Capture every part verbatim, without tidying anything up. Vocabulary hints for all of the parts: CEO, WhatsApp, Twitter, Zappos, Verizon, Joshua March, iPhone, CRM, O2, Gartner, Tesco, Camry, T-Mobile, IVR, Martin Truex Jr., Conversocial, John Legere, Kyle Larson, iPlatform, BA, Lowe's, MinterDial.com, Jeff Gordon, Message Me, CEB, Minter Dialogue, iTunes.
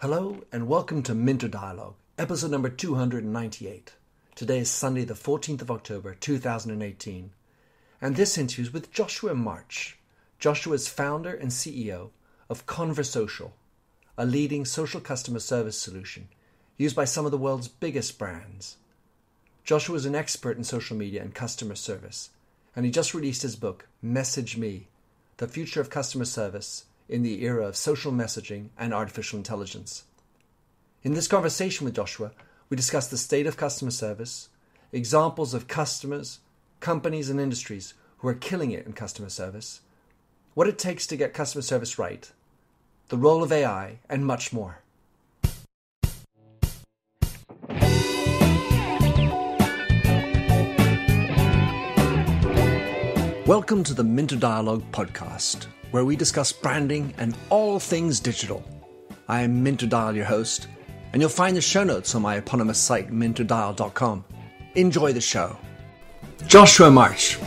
Hello and welcome to Minter Dialogue, episode number two hundred ninety-eight. Today is Sunday the fourteenth of October two thousand eighteen, and this interview is with Joshua March. Joshua is founder and C E O of Conversocial, a leading social customer service solution used by some of the world's biggest brands. Joshua is an expert in social media and customer service, and he just released his book, Message Me, The Future of Customer Service in the Era of Social Messaging and Artificial Intelligence. In this conversation with Joshua, we discuss the state of customer service, examples of customers, companies, and industries who are killing it in customer service, what it takes to get customer service right, the role of A I, and much more. Welcome to the Minter Dialogue podcast, where we discuss branding and all things digital. I am MinterDial, your host, and you'll find the show notes on my eponymous site, Minter Dial dot com. Enjoy the show. Joshua March,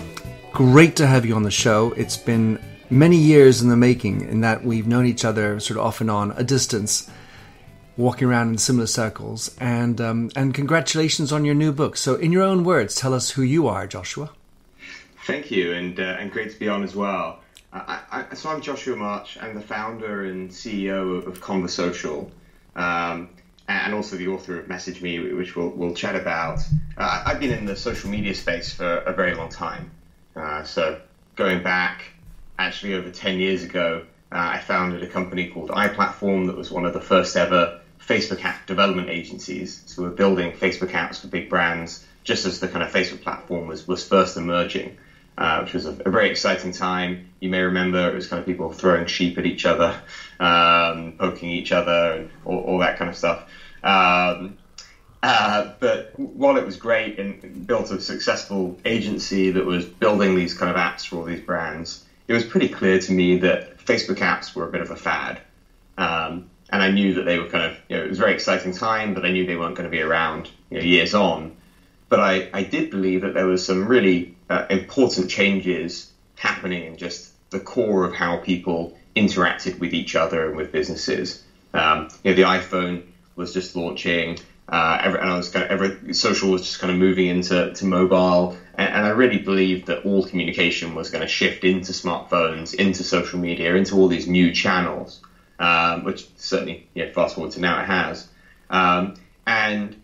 great to have you on the show. It's been many years in the making, in that we've known each other sort of off and on, a distance, walking around in similar circles. And um, and congratulations on your new book. So in your own words, tell us who you are, Joshua. Thank you, and uh, and great to be on as well. I, I, so I'm Joshua March. I'm the founder and C E O of Conversocial, um, and also the author of Message Me, which we'll, we'll chat about. Uh, I've been in the social media space for a very long time. Uh, so going back, actually over ten years ago, uh, I founded a company called iPlatform that was one of the first ever Facebook app development agencies. So we're building Facebook apps for big brands, just as the kind of Facebook platform was, was first emerging. Uh, which was a, a very exciting time. You may remember it was kind of people throwing sheep at each other, um, poking each other, and all, all that kind of stuff. Um, uh, but while it was great and built a successful agency that was building these kind of apps for all these brands, it was pretty clear to me that Facebook apps were a bit of a fad. Um, and I knew that they were kind of, you know, it was a very exciting time, but I knew they weren't going to be around, you know, years on. But I, I did believe that there was some really uh, important changes happening in just the core of how people interacted with each other and with businesses. Um, you know, the iPhone was just launching, uh, every, and I was kind of every social was just kind of moving into to mobile, and, and I really believed that all communication was going to shift into smartphones, into social media, into all these new channels, um, which certainly, yeah, fast forward to now it has, um, and.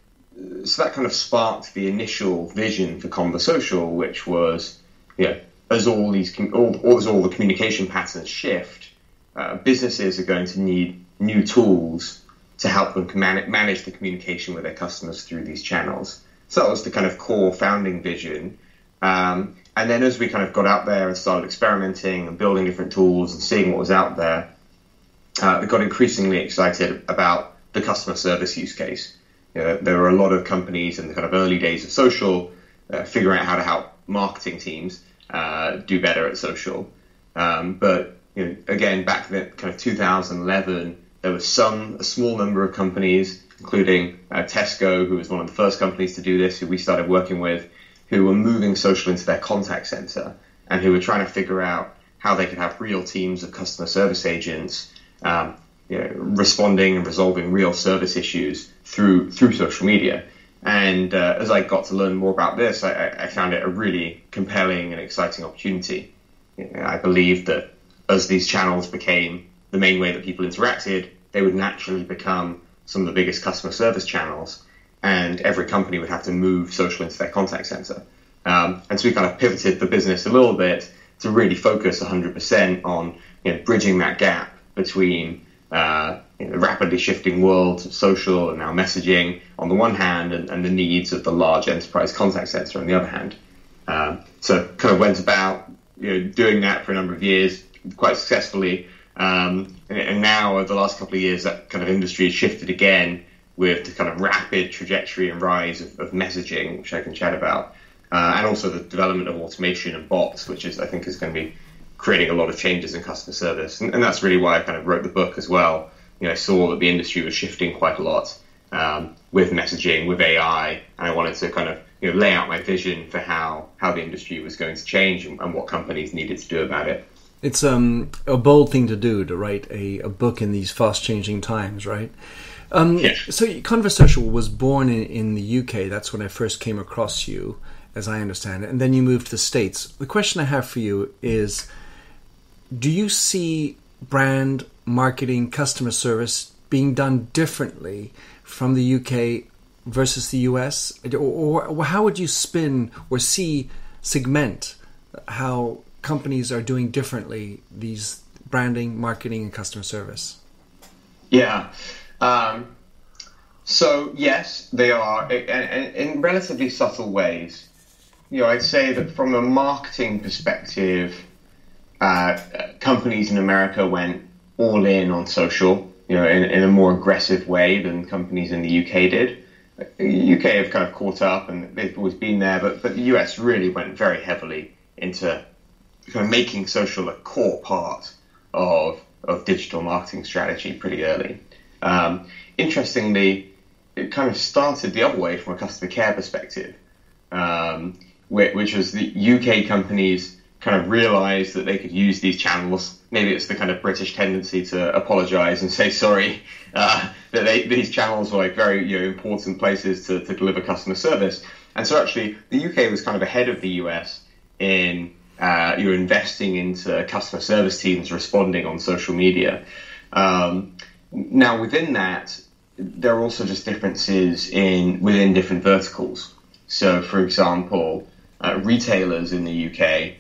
So that kind of sparked the initial vision for Conversocial, which was, you know, as all these all as all the communication patterns shift, uh, businesses are going to need new tools to help them man- manage the communication with their customers through these channels. So that was the kind of core founding vision. Um, and then as we kind of got out there and started experimenting and building different tools and seeing what was out there, uh, we got increasingly excited about the customer service use case. You know, there were a lot of companies in the kind of early days of social uh, figuring out how to help marketing teams uh, do better at social. Um, but you know, again, back in kind of two thousand eleven, there was some a small number of companies, including uh, Tesco, who was one of the first companies to do this, who we started working with, who were moving social into their contact center and who were trying to figure out how they could have real teams of customer service agents um, you know, responding and resolving real service issues through through social media. And uh, as I got to learn more about this, I, I found it a really compelling and exciting opportunity. You know, I believed that as these channels became the main way that people interacted, they would naturally become some of the biggest customer service channels, and every company would have to move social into their contact center. Um, and so we kind of pivoted the business a little bit to really focus one hundred percent on, you know, bridging that gap between Uh, you know, the rapidly shifting worlds of social and now messaging on the one hand, and, and the needs of the large enterprise contact center on the other hand. Um, so kind of went about, you know, doing that for a number of years quite successfully. Um, and, and now over the last couple of years, that kind of industry has shifted again with the kind of rapid trajectory and rise of, of messaging, which I can chat about, uh, and also the development of automation and bots, which is I think is going to be creating a lot of changes in customer service. And, and that's really why I kind of wrote the book as well. You know, I saw that the industry was shifting quite a lot um, with messaging, with A I, and I wanted to kind of, you know, lay out my vision for how, how the industry was going to change and, and what companies needed to do about it. It's um, a bold thing to do, to write a, a book in these fast-changing times, right? Um, yes. So Conversocial was born in, in the U K. That's when I first came across you, as I understand it. And then you moved to the States. The question I have for you is, do you see brand, marketing, customer service being done differently from the U K versus the U S? Or, or how would you spin or see, segment how companies are doing differently these branding, marketing, and customer service? Yeah. Um, so, yes, they are, in, in relatively subtle ways. You know, I'd say that from a marketing perspective, uh, companies in America went all in on social, you know, in, in a more aggressive way than companies in the U K did. The U K have kind of caught up and they've always been there, but, but the U S really went very heavily into kind of making social a core part of of digital marketing strategy pretty early. Um, interestingly, it kind of started the other way from a customer care perspective, um, which was the U K companies kind of realized that they could use these channels. Maybe it's the kind of British tendency to apologize and say sorry, uh, that they, these channels were like very, you know, important places to, to deliver customer service. And so actually the U K was kind of ahead of the U S in uh, you know, investing into customer service teams responding on social media. Um, now within that, there are also just differences in within different verticals. So for example, uh, retailers in the U K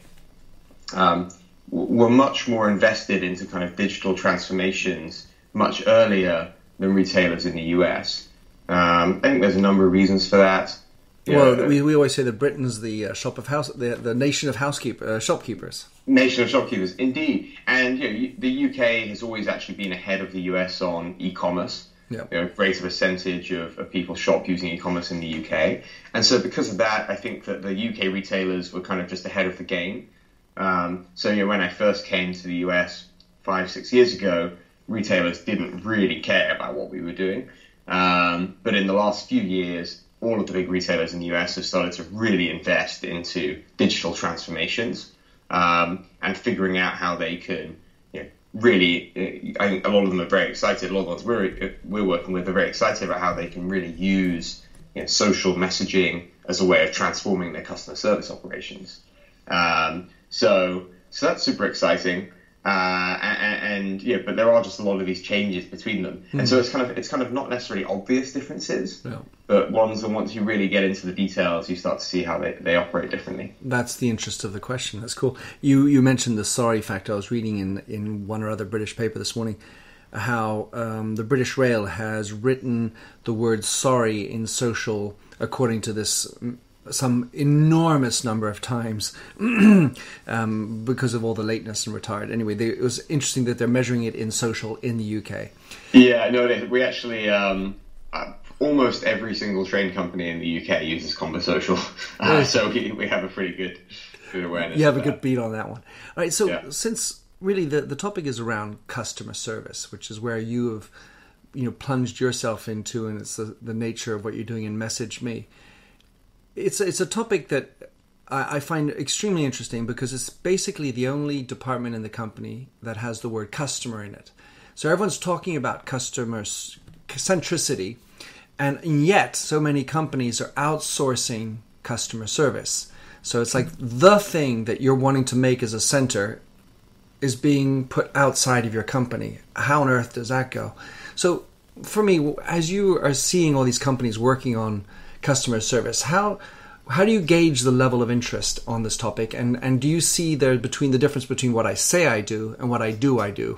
um, were much more invested into kind of digital transformations much earlier than retailers in the U S. Um, I think there's a number of reasons for that. Yeah. Well, we, we always say that Britain's the uh, shop of house, the, the nation of housekeeper uh, shopkeepers. Nation of shopkeepers, indeed. And you know, the U K has always actually been ahead of the U S on e-commerce. Yep. You know, greater percentage of, of people shop using e-commerce in the U K, and so because of that, I think that the U K retailers were kind of just ahead of the game. Um, so you know, when I first came to the U S five, six years ago, retailers didn't really care about what we were doing. Um, but in the last few years, all of the big retailers in the U S have started to really invest into digital transformations um, and figuring out how they can, you know, really, I think a lot of them are very excited. A lot of the ones we're, we're working with are very excited about how they can really use, you know, social messaging as a way of transforming their customer service operations. Um, so, so that's super exciting. Uh, and, and yeah, but there are just a lot of these changes between them, mm. and so it's kind of it's kind of not necessarily obvious differences, no. but ones that once you really get into the details, you start to see how they, they operate differently. That's the interest of the question. That's cool. You you mentioned the sorry factor. I was reading in in one or other British paper this morning how um, the British Rail has written the word sorry in social according to this. Some enormous number of times um, because of all the lateness and retard. Anyway, they, it was interesting that they're measuring it in social in the U K. Yeah, no, we actually, um, almost every single train company in the U K uses Conversocial. Uh, so we, we have a pretty good, good awareness. You have a good beat on that one. All right, so yeah. Since really the, the topic is around customer service, which is where you have you know plunged yourself into, and it's the, the nature of what you're doing in Message Me. It's it's a topic that I find extremely interesting because it's basically the only department in the company that has the word customer in it. So everyone's talking about customer centricity, and yet so many companies are outsourcing customer service. So it's like the thing that you're wanting to make as a center is being put outside of your company. How on earth does that go? So for me, as you are seeing all these companies working on customer service, how how do you gauge the level of interest on this topic, and and do you see there between the difference between what I say I do and what I do I do?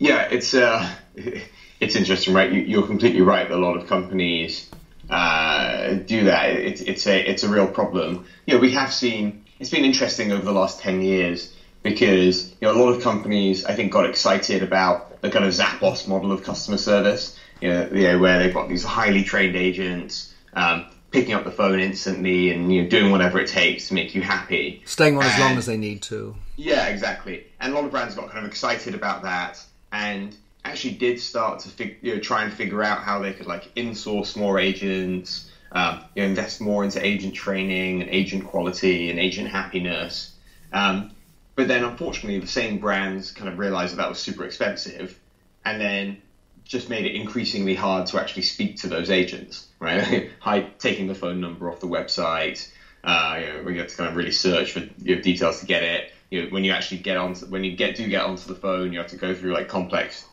Yeah, it's uh, it's interesting, right? You, you're completely right. A lot of companies uh, do that. It's it's a it's a real problem. You know, we have seen it's been interesting over the last ten years because you know a lot of companies I think got excited about the kind of Zappos model of customer service. You know, you know, where they've got these highly trained agents um, picking up the phone instantly and you know, doing whatever it takes to make you happy. Staying on and, as long as they need to. Yeah, exactly. And a lot of brands got kind of excited about that and actually did start to fig- you know, try and figure out how they could like insource more agents, um, you know, invest more into agent training and agent quality and agent happiness. Um, but then, unfortunately, the same brands kind of realized that that was super expensive, and then just made it increasingly hard to actually speak to those agents, right? Hide, taking the phone number off the website, uh, you know, we have to kind of really search for your details to get it. You know, when you actually get onto, when you get do get onto the phone, you have to go through like complex,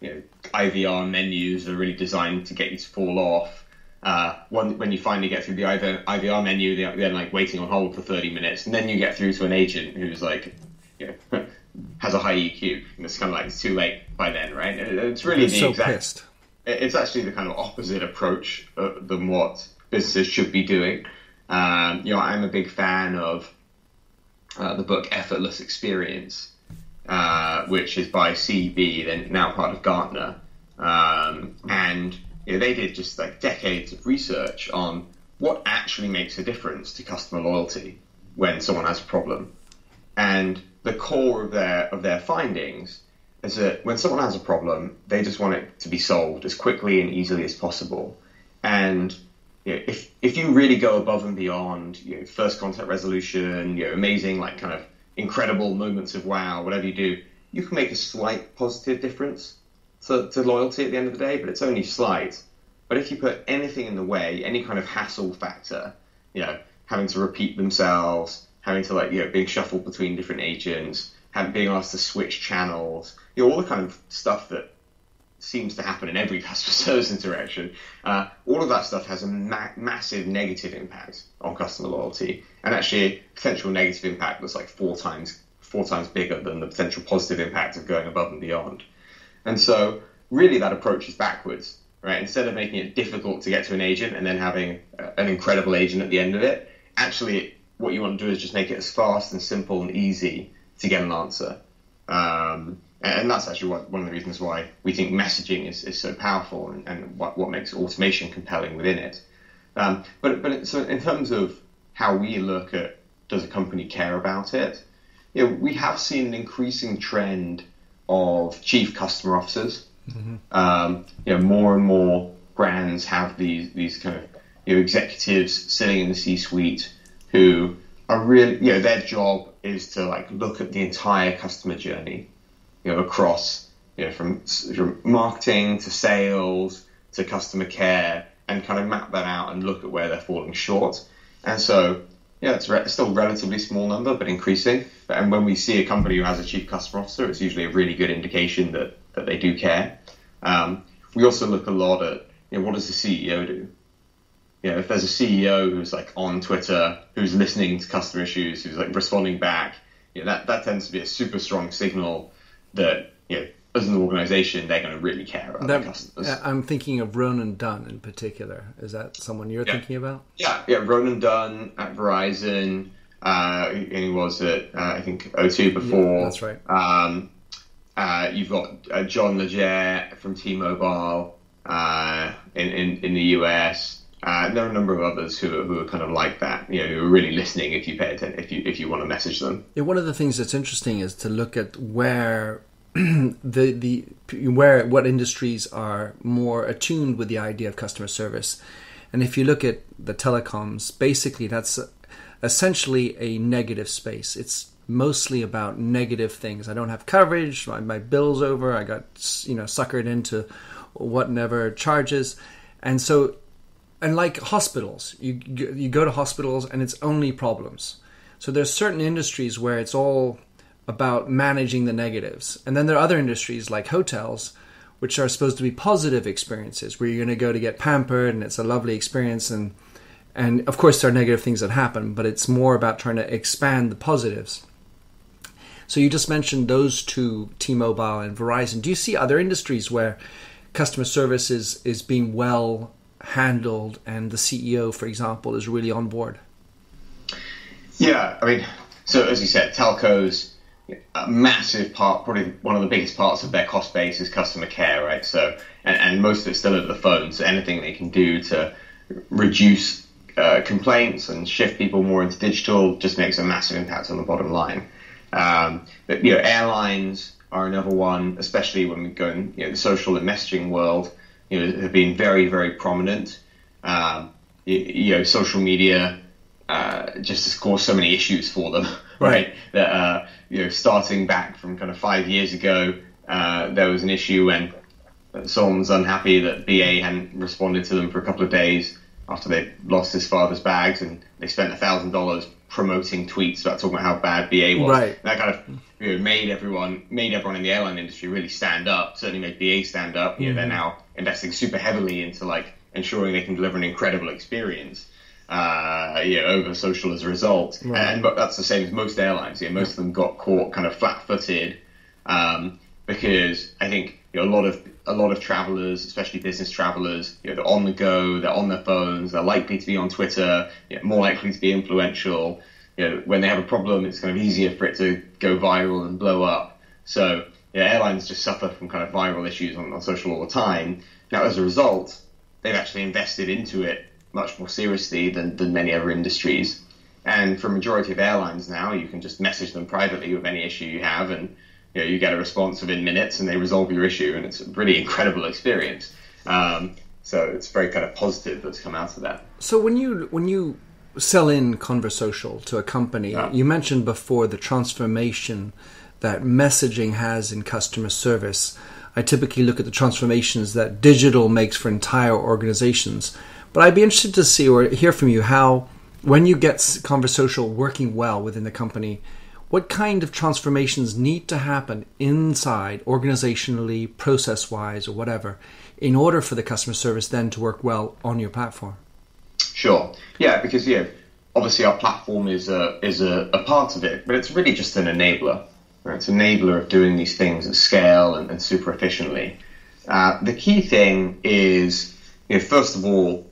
you know, I V R menus that are really designed to get you to fall off. Uh, when, when you finally get through the I V R menu, they're then like waiting on hold for thirty minutes, and then you get through to an agent who's like, you know, has a high E Q, and it's kind of like it's too late by then, right? It's really the so exact. Pissed. It's actually the kind of opposite approach uh, than what businesses should be doing. Um, you know, I'm a big fan of uh, the book Effortless Experience, uh, which is by C E B, then now part of Gartner, um, and you know, they did just like decades of research on what actually makes a difference to customer loyalty when someone has a problem, and the core of their of their findings is that when someone has a problem, they just want it to be solved as quickly and easily as possible. And you know, if if you really go above and beyond, you know, first contact resolution, you know, amazing like kind of incredible moments of wow, whatever you do, you can make a slight positive difference to, to loyalty at the end of the day, but it's only slight. But if you put anything in the way, any kind of hassle factor, you know, having to repeat themselves, having to like, you know, being shuffled between different agents, having being asked to switch channels, you know, all the kind of stuff that seems to happen in every customer service interaction, uh, all of that stuff has a ma- massive negative impact on customer loyalty, and actually a potential negative impact that's like four times four times bigger than the potential positive impact of going above and beyond. And so really that approach is backwards, right? Instead of making it difficult to get to an agent and then having an incredible agent at the end of it, actually what you want to do is just make it as fast and simple and easy to get an answer. Um, and that's actually what, one of the reasons why we think messaging is, is so powerful, and, and what, what makes automation compelling within it. Um, but but it, so in terms of how we look at, does a company care about it? You know, we have seen an increasing trend of chief customer officers. Mm-hmm. Um, you know, more and more brands have these, these kind of, you know, executives sitting in the C-suite who are really, you know, their job is to like look at the entire customer journey, you know, across, you know, from, from marketing to sales to customer care, and kind of map that out and look at where they're falling short. And so, yeah, it's re- still a relatively small number, but increasing. And when we see a company who has a chief customer officer, it's usually a really good indication that, that they do care. Um, we also look a lot at, you know, what does the C E O do? You know, if there's a C E O who's like on Twitter, who's listening to customer issues, who's like responding back, you know, that, that tends to be a super strong signal that, you know, as an organization, they're going to really care about that, their customers. I'm thinking of Ronan Dunn in particular. Is that someone you're yeah. thinking about? Yeah, yeah, Ronan Dunn at Verizon, uh, and he was at, uh, I think, O two before. Yeah, that's right. Um, uh, you've got uh, John Legere from T-Mobile uh, in, in, in the U S, Uh, there are a number of others who are, who are kind of like that, you know, who are really listening if you pay attention, if you if you want to message them. Yeah, one of the things that's interesting is to look at where the the where what industries are more attuned with the idea of customer service, and if you look at the telecoms, basically that's essentially a negative space. It's mostly about negative things. I don't have coverage. My, my bill's over. I got, you know, suckered into whatever charges, and so. And like hospitals, you you go to hospitals and it's only problems. So there's certain industries where it's all about managing the negatives. And then there are other industries like hotels, which are supposed to be positive experiences where you're going to go to get pampered and it's a lovely experience. And, and of course, there are negative things that happen, but it's more about trying to expand the positives. So you just mentioned those two, T-Mobile and Verizon. Do you see other industries where customer service is, is being well handled and the C E O, for example, is really on board? Yeah, I mean, so as you said, telcos, a massive part, probably one of the biggest parts of their cost base is customer care, right? So, and, and most of it's still over the phone, so anything they can do to reduce uh, complaints and shift people more into digital just makes a massive impact on the bottom line. Um, but, you know, airlines are another one, especially when we go in, you know, the social and messaging world. You know, have been very, very prominent. Um, you, you know, social media uh, just has caused so many issues for them right? That uh, you know, starting back from kind of five years ago, uh, there was an issue when someone was unhappy that B A hadn't responded to them for a couple of days after they lost his father's bags, and they spent a thousand dollars promoting tweets about talking about how bad B A was. Right. That kind of you know, made everyone made everyone in the airline industry really stand up. Certainly made B A stand up. You know, they're now investing super heavily into like ensuring they can deliver an incredible experience, uh, you know, over social as a result. Right. And, and that's the same as most airlines. You know, most of them got caught kind of flat-footed, um, because I think you know, a lot of a lot of travelers, especially business travelers, you know, they're on the go, they're on their phones, they're likely to be on Twitter, you know, more likely to be influential. You know, when they have a problem, it's kind of easier for it to go viral and blow up. So yeah, airlines just suffer from kind of viral issues on, on social all the time. Now, as a result, they've actually invested into it much more seriously than, than many other industries. And for a majority of airlines now, you can just message them privately with any issue you have, and you know, you get a response within minutes and they resolve your issue, and it's a really incredible experience. Um, so it's very kind of positive that's come out of that. So when you when you sell in Conversocial to a company, yeah. you mentioned before the transformation that messaging has in customer service. I typically look at the transformations that digital makes for entire organizations. But I'd be interested to see or hear from you how, when you get Conversocial working well within the company, what kind of transformations need to happen inside, organizationally, process-wise, or whatever, in order for the customer service then to work well on your platform? Sure. Yeah, because yeah, obviously our platform is a, is a, a part of it, but it's really just an enabler. It's an enabler of doing these things at scale and, and super efficiently. Uh, the key thing is, you know, first of all,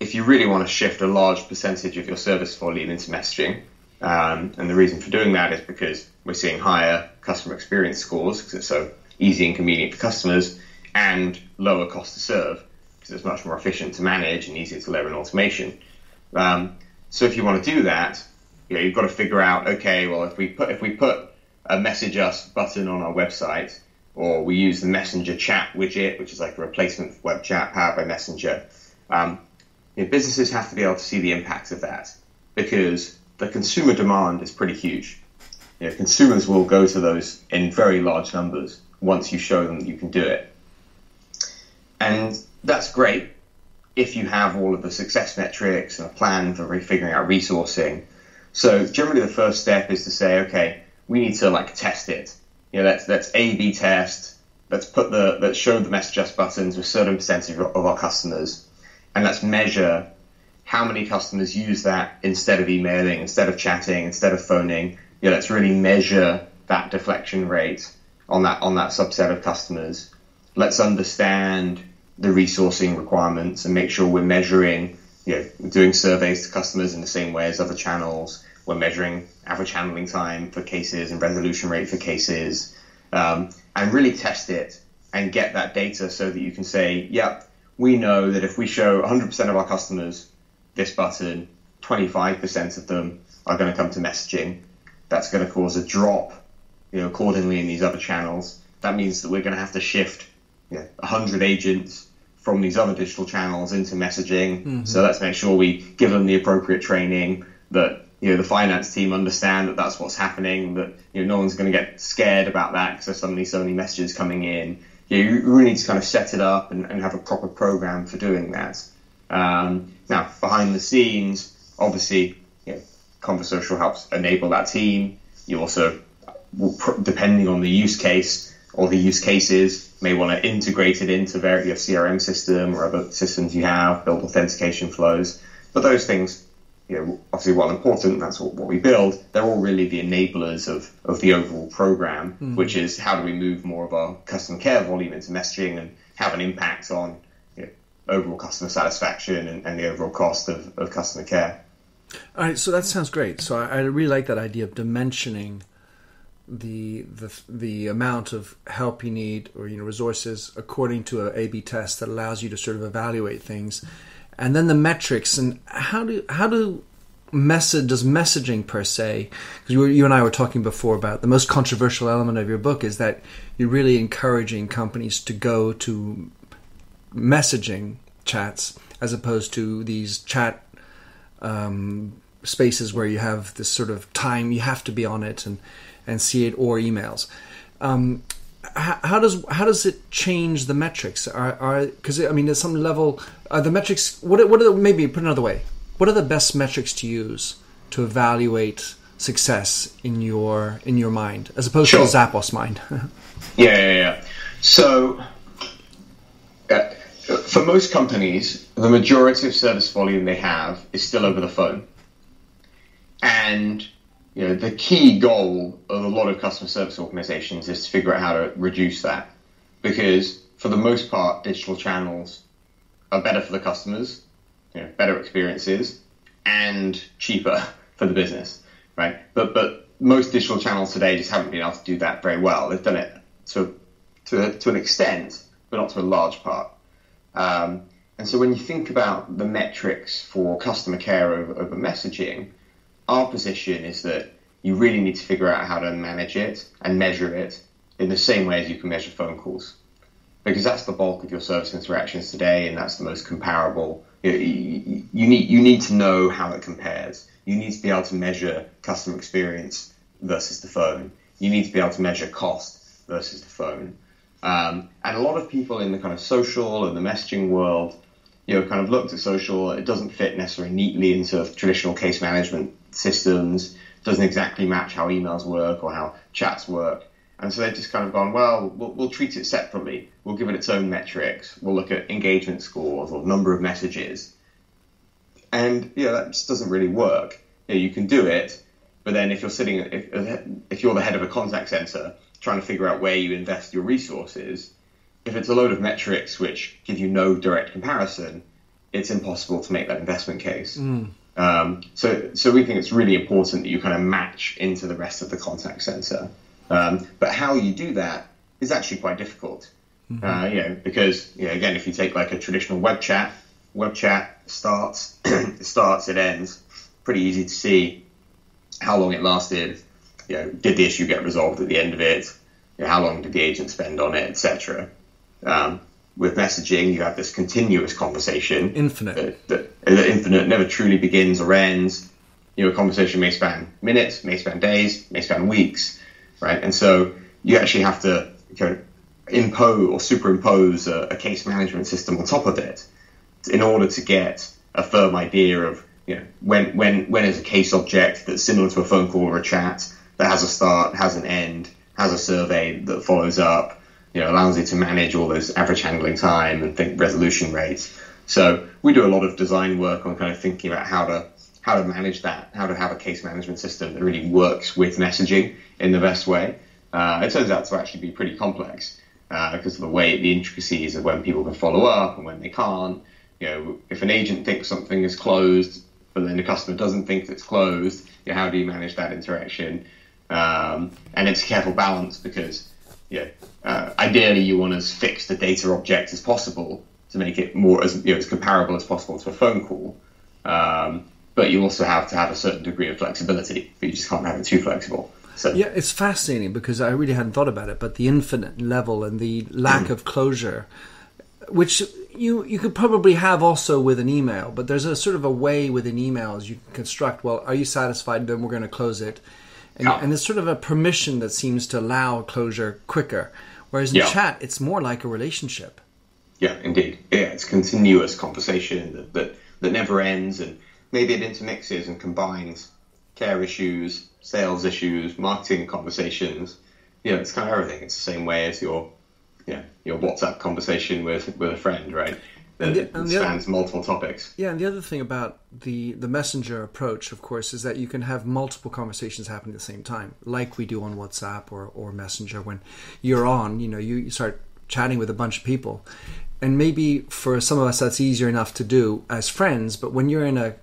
if you really want to shift a large percentage of your service volume into messaging, um, and the reason for doing that is because we're seeing higher customer experience scores because it's so easy and convenient for customers, and lower cost to serve because it's much more efficient to manage and easier to lever in automation. Um, so if you want to do that, you know, you've got to figure out, okay, well, if we put if we put a message us button on our website, or we use the Messenger chat widget, which is like a replacement for web chat powered by Messenger. Um, you know, businesses have to be able to see the impact of that because the consumer demand is pretty huge. You know, consumers will go to those in very large numbers once you show them that you can do it. And that's great if you have all of the success metrics and a plan for figuring out resourcing. So generally the first step is to say, okay, we need to like test it. You know, let's let's A B test. Let's put the let's show the message us buttons with a certain percentage of our customers, and let's measure how many customers use that instead of emailing, instead of chatting, instead of phoning. You know, let's really measure that deflection rate on that on that subset of customers. Let's understand the resourcing requirements and make sure we're measuring. You know, doing surveys to customers in the same way as other channels. We're measuring average handling time for cases and resolution rate for cases, um, and really test it and get that data so that you can say, yep, we know that if we show one hundred percent of our customers this button, twenty-five percent of them are going to come to messaging. That's going to cause a drop, you know, accordingly in these other channels. That means that we're going to have to shift, you know, one hundred agents from these other digital channels into messaging. Mm-hmm. So let's make sure we give them the appropriate training, that you know, the finance team understand that that's what's happening, that, you know, no one's going to get scared about that because there's suddenly so many messages coming in. You know, you really need to kind of set it up and, and have a proper program for doing that. Um, now, behind the scenes, obviously, you know, Conversocial helps enable that team. You also, depending on the use case or the use cases, may want to integrate it into your C R M system or other systems you have, build authentication flows. But those things, you know, obviously, while important, that's what, what we build, they're all really the enablers of, of the overall program, mm. which is how do we move more of our customer care volume into messaging and have an impact on, you know, overall customer satisfaction and, and the overall cost of, of customer care. All right, so that sounds great. So I, I really like that idea of dimensioning the the the amount of help you need or, you know, resources according to an A B test that allows you to sort of evaluate things. And then the metrics, and how do how do message does messaging per se? Because you, you and I were talking before about the most controversial element of your book is that you're really encouraging companies to go to messaging chats as opposed to these chat um, spaces where you have this sort of time, you have to be on it and, and see it, or emails. Um, how, how does how does it change the metrics? Are are because I mean, at some level, are the metrics? What what are the, maybe put another way? What are the best metrics to use to evaluate success in your in your mind, as opposed sure. to the Zappos mind? yeah, yeah, yeah. So. Uh, For most companies, the majority of service volume they have is still over the phone. And you know, the key goal of a lot of customer service organizations is to figure out how to reduce that. Because for the most part, digital channels are better for the customers, you know, better experiences, and cheaper for the business, right? But but most digital channels today just haven't been able to do that very well. They've done it to, to, to an extent, but not to a large part. Um, and so when you think about the metrics for customer care over, over messaging, our position is that you really need to figure out how to manage it and measure it in the same way as you can measure phone calls, because that's the bulk of your service interactions today, and that's the most comparable. You, you, you need you need to know how it compares. You need to be able to measure customer experience versus the phone. You need to be able to measure cost versus the phone. Um, and a lot of people in the kind of social and the messaging world, you know, kind of looked at social. It doesn't fit necessarily neatly into traditional case management systems. Doesn't exactly match how emails work or how chats work. And so they've just kind of gone, well, well, we'll treat it separately. We'll give it its own metrics. We'll look at engagement scores or number of messages. And, you know, that just doesn't really work. You know, you can do it, but then if you're sitting, if, if you're the head of a contact center, trying to figure out where you invest your resources, if it's a load of metrics which give you no direct comparison, it's impossible to make that investment case. Mm. Um, so so we think it's really important that you kind of match into the rest of the contact center. Um, but how you do that is actually quite difficult. Mm-hmm. Uh, you know, because, you know, again, if you take like a traditional web chat, web chat starts, it starts, it ends. Pretty easy to see how long it lasted. You know, did the issue get resolved at the end of it? You know, how long did the agent spend on it, et cetera. Um, with messaging, you have this continuous conversation, infinite, that, that, that infinite, never truly begins or ends. You know, a conversation may span minutes, may span days, may span weeks, right? And so you actually have to kind of impose or superimpose a, a case management system on top of it in order to get a firm idea of, you know, when when when is a case object that's similar to a phone call or a chat, that has a start, has an end, has a survey that follows up, you know, allows you to manage all those average handling time and think resolution rates. So we do a lot of design work on kind of thinking about how to how to manage that, how to have a case management system that really works with messaging in the best way. Uh, it turns out to actually be pretty complex uh, because of the way, the intricacies of when people can follow up and when they can't. You know, if an agent thinks something is closed, but then the customer doesn't think it's closed, you know, how do you manage that interaction? Um, and it's a careful balance because, yeah, uh, ideally you want to fix the data object as possible to make it more as, you know, as comparable as possible to a phone call. Um, but you also have to have a certain degree of flexibility, but you just can't have it too flexible. So yeah, it's fascinating because I really hadn't thought about it, but the infinite level and the lack of closure, which you you could probably have also with an email, but there's a sort of a way within emails you can construct, well, are you satisfied? Then we're going to close it. And, yeah. and there's sort of a permission that seems to allow closure quicker. Whereas in yeah. chat, it's more like a relationship. Yeah, indeed. Yeah, it's continuous conversation that, that, that never ends. And maybe it intermixes and combines care issues, sales issues, marketing conversations. You know, it's kind of everything. It's the same way as your yeah, your WhatsApp conversation with, with a friend, right? That and the, and spans the other, multiple topics. Yeah, and the other thing about the, the messenger approach, of course, is that you can have multiple conversations happening at the same time, like we do on WhatsApp or, or Messenger. When you're on, you know, you, you start chatting with a bunch of people. And maybe for some of us that's easier enough to do as friends, but when you're in a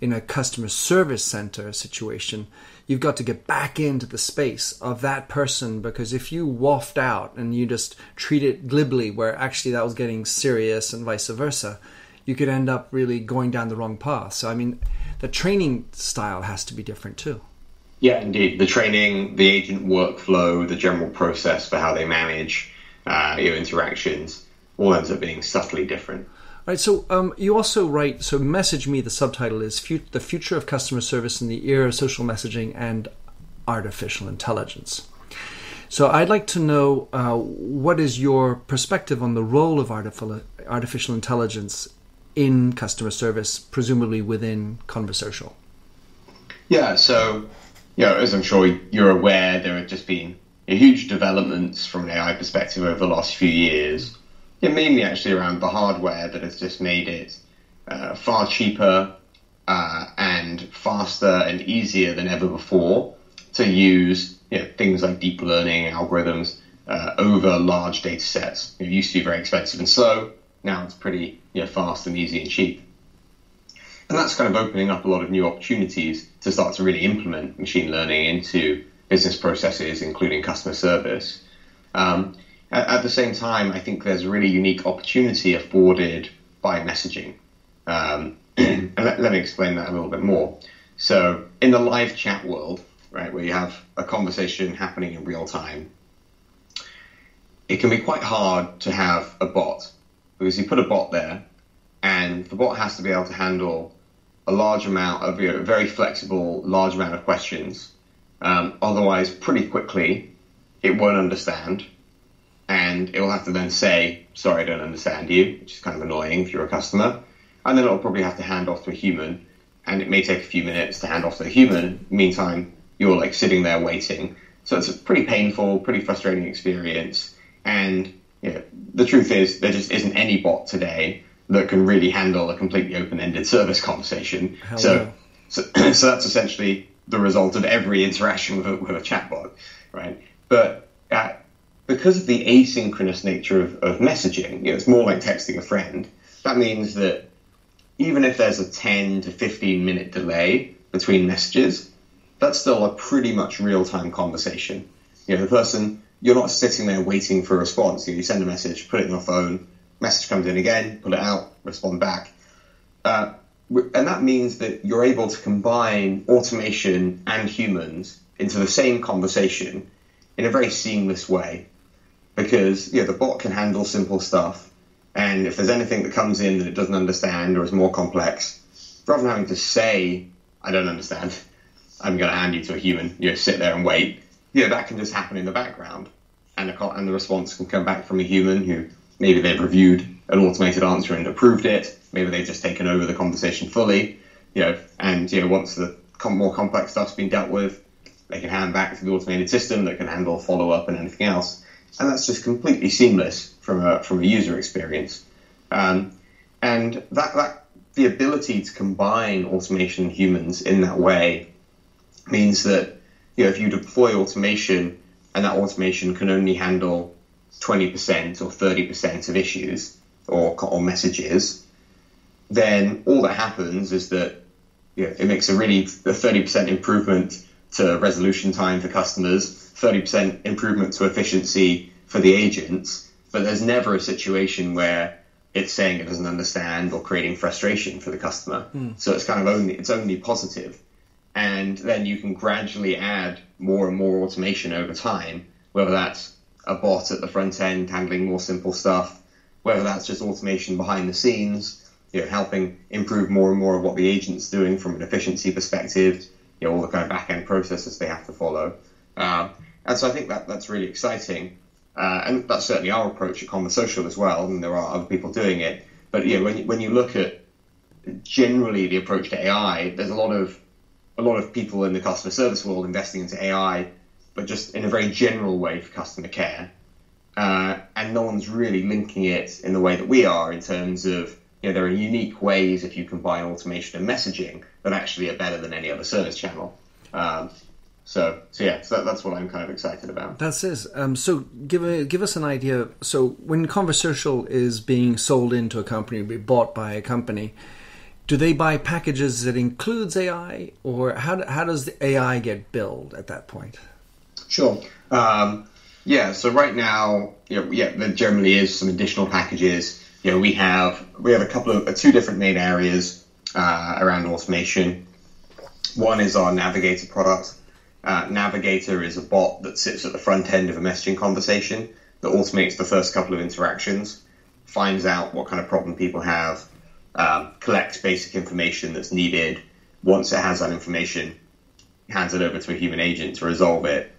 in a customer service center situation, you've got to get back into the space of that person, because if you waft out and you just treat it glibly, where actually that was getting serious and vice versa, you could end up really going down the wrong path. So, I mean, the training style has to be different too. Yeah, indeed. The training, the agent workflow, the general process for how they manage uh, your interactions all ends up being subtly different. All right, so um, you also write, so Message Me, the subtitle is The Future of Customer Service in the Era of Social Messaging and Artificial Intelligence. So I'd like to know uh, what is your perspective on the role of artificial, artificial intelligence in customer service, presumably within Conversocial? Yeah, so you know, as I'm sure you're aware, there have just been huge developments from an A I perspective over the last few years. Yeah, mainly actually around the hardware that has just made it uh, far cheaper uh, and faster and easier than ever before to use you know, things like deep learning algorithms uh, over large data sets. It used to be very expensive and slow. Now it's pretty you know, fast and easy and cheap. And that's kind of opening up a lot of new opportunities to start to really implement machine learning into business processes, including customer service. Um, At the same time, I think there's a really unique opportunity afforded by messaging. Um, and let, let me explain that a little bit more. So in the live chat world, right, where you have a conversation happening in real time, it can be quite hard to have a bot because you put a bot there and the bot has to be able to handle a large amount of, you know, very flexible, large amount of questions. Um, otherwise, pretty quickly, it won't understand. And it will have to then say, sorry, I don't understand you, which is kind of annoying if you're a customer. And then it'll probably have to hand off to a human. And it may take a few minutes to hand off to a human. Meantime, you're like sitting there waiting. So it's a pretty painful, pretty frustrating experience. And you know, the truth is there just isn't any bot today that can really handle a completely open-ended service conversation. So, so, so that's essentially the result of every interaction with a, with a chatbot, right? But uh, because of the asynchronous nature of, of messaging, you know, it's more like texting a friend. That means that even if there's a ten to fifteen minute delay between messages, that's still a pretty much real-time conversation. You know, the person, you're not sitting there waiting for a response. You know, you send a message, put it in your phone, message comes in again, pull it out, respond back. Uh, and that means that you're able to combine automation and humans into the same conversation in a very seamless way. Because you know, the bot can handle simple stuff, and if there's anything that comes in that it doesn't understand or is more complex, rather than having to say, I don't understand, I'm going to hand you to a human, you know, sit there and wait, you know, that can just happen in the background. And the, and the response can come back from a human who maybe they've reviewed an automated answer and approved it, maybe they've just taken over the conversation fully, you know, and you know, once the com- more complex stuff's been dealt with, they can hand back to the automated system that can handle follow-up and anything else. And that's just completely seamless from a from a user experience. Um, and that, that the ability to combine automation and humans in that way means that you know, if you deploy automation and that automation can only handle twenty percent or thirty percent of issues or, or messages, then all that happens is that you know, it makes a really a thirty percent improvement to resolution time for customers, thirty percent improvement to efficiency for the agents, but there's never a situation where it's saying it doesn't understand or creating frustration for the customer. Mm. So it's kind of only, it's only positive. And then you can gradually add more and more automation over time, whether that's a bot at the front end handling more simple stuff, whether that's just automation behind the scenes, you know, helping improve more and more of what the agent's doing from an efficiency perspective, you know, all the kind of back-end processes they have to follow. Uh, and so I think that that's really exciting. Uh, and that's certainly our approach at Conversocial as well, and there are other people doing it. But you know, when, when you look at generally the approach to A I, there's a lot of a lot of people in the customer service world investing into A I, but just in a very general way for customer care. Uh, and no one's really linking it in the way that we are in terms of, you know, there are unique ways if you combine automation and messaging that actually are better than any other service channel. Um, So, so yeah, so that, that's what I'm kind of excited about. That's it. Um, so give a, give us an idea. So when Conversocial is being sold into a company, be bought by a company, do they buy packages that includes A I, or how how does the A I get billed at that point? Sure. Um, yeah. So right now, you know, yeah, there generally is some additional packages. You know, we have we have a couple of uh, two different main areas uh, around automation. One is our Navigator product. Uh, Navigator is a bot that sits at the front end of a messaging conversation that automates the first couple of interactions finds out what kind of problem people have, um, collects basic information that's needed. Once it has that information, hands it over to a human agent to resolve it.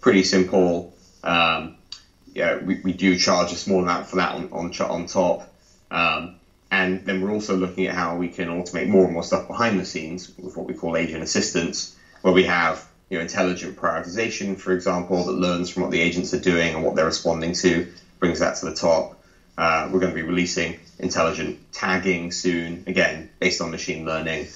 Pretty simple. Um, yeah, we, we do charge a small amount for that on on, on top. Um, and then we're also looking at how we can automate more and more stuff behind the scenes with what we call agent assistance, where we have, you know, intelligent prioritization, for example, that learns from what the agents are doing and what they're responding to, brings that to the top. Uh, we're going to be releasing intelligent tagging soon, again, based on machine learning,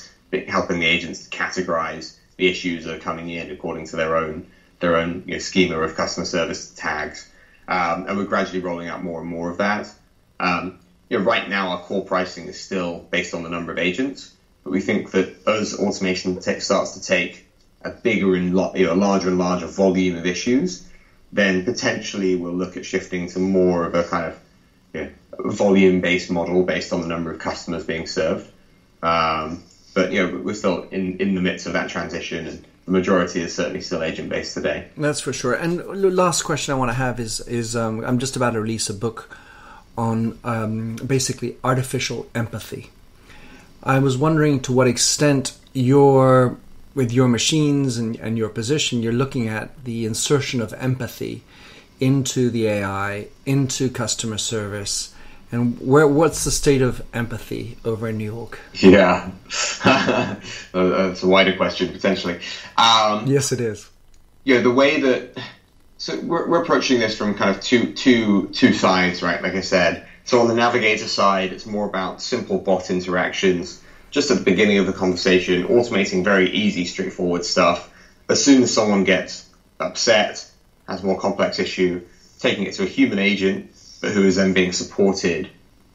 helping the agents to categorize the issues that are coming in according to their own their own you know, schema of customer service tags. Um, and we're gradually rolling out more and more of that. Um, you know, right now, our core pricing is still based on the number of agents, but we think that as automation tech starts to take a bigger and lo- you know, larger and larger volume of issues, then potentially we'll look at shifting to more of a kind of you know, volume-based model based on the number of customers being served. Um, but you know, we're still in, in the midst of that transition, and the majority is certainly still agent-based today. That's for sure. And last question I want to have is, is um, I'm just about to release a book on um, basically artificial empathy. I was wondering to what extent your... with your machines and, and your position, you're looking at the insertion of empathy into the A I, into customer service, and where what's the state of empathy over in New York? Yeah, that's a wider question potentially. Um, yes, it is. Yeah, the way that so we're, we're approaching this from kind of two two two sides, right? Like I said, so on the Navigator side, it's more about simple bot interactions. Just at the beginning of the conversation, automating very easy, straightforward stuff. As soon as someone gets upset, has a more complex issue, taking it to a human agent, but who is then being supported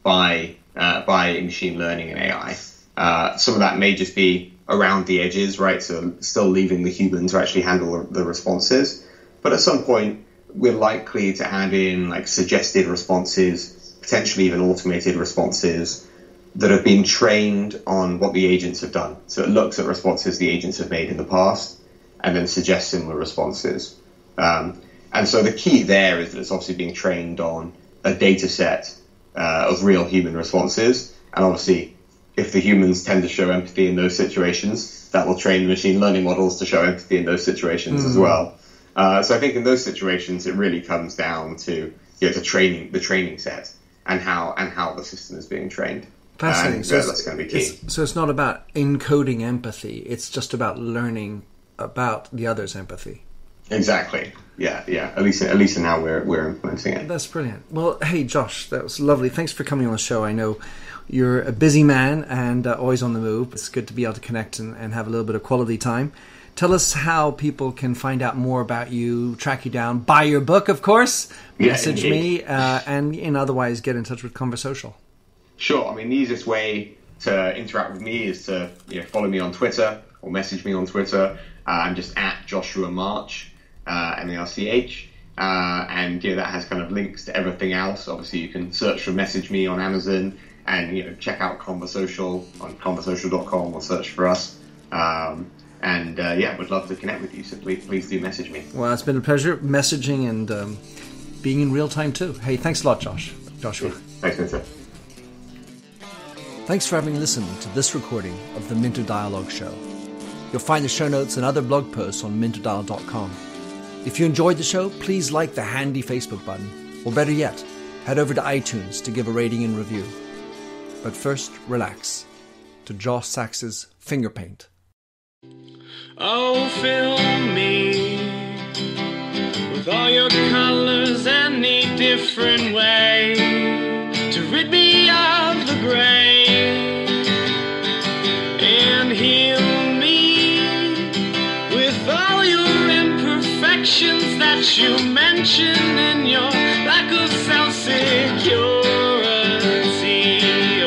by uh, by machine learning and A I. Uh, some of that may just be around the edges, right? So still leaving the human to actually handle the responses. But at some point, we're likely to add in like suggested responses, potentially even automated responses, that have been trained on what the agents have done. So it looks at responses the agents have made in the past and then suggests similar responses. Um, and so the key there is that it's obviously being trained on a data set uh, of real human responses. And obviously, if the humans tend to show empathy in those situations, that will train machine learning models to show empathy in those situations mm-hmm. as well. Uh, so I think in those situations, it really comes down to you know, the training, the training set and how and how the system is being trained. Fascinating. So, so, that's going to be key. It's, so it's not about encoding empathy. It's just about learning about the other's empathy. Exactly. Yeah. Yeah. At least, at least in how we're we're implementing it. That's brilliant. Well, hey, Josh, that was lovely. Thanks for coming on the show. I know you're a busy man and uh, always on the move. It's good to be able to connect and, and have a little bit of quality time. Tell us how people can find out more about you, track you down, buy your book, of course, yeah, message indeed. me, uh, and and otherwise get in touch with Conversocial. Sure. I mean, the easiest way to interact with me is to you know, follow me on Twitter or message me on Twitter. Uh, I'm just at Joshua March, uh, M A R C H. Uh, and you know, that has kind of links to everything else. Obviously, you can search for Message Me on Amazon and you know check out Conversocial on Conversocial dot com or search for us. Um, and uh, yeah, would love to connect with you. So please, please do message me. Well, it's been a pleasure messaging and um, being in real time too. Hey, thanks a lot, Josh. Joshua. Thanks, Minter. Thanks for having listened to this recording of the Minter Dialogue Show. You'll find the show notes and other blog posts on Minter Dial dot com. If you enjoyed the show, please like the handy Facebook button, or better yet, head over to iTunes to give a rating and review. But first, relax to Josh Sachs's Finger Paint. Oh, fill me with all your colors any different way to rid me of the gray. That you mention in your lack of self-security.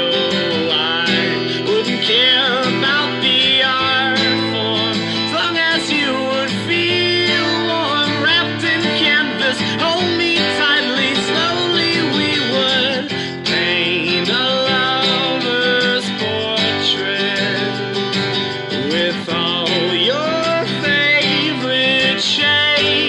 Oh, I wouldn't care about the art form as long as you would feel warm. Wrapped in canvas, hold me tightly, slowly we would paint a lover's portrait with all your favorite shades.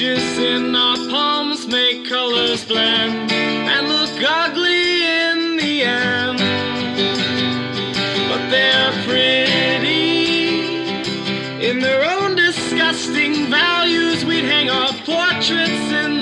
images in our palms make colors blend and look ugly in the end, but they're pretty in their own disgusting values. We'd hang our portraits in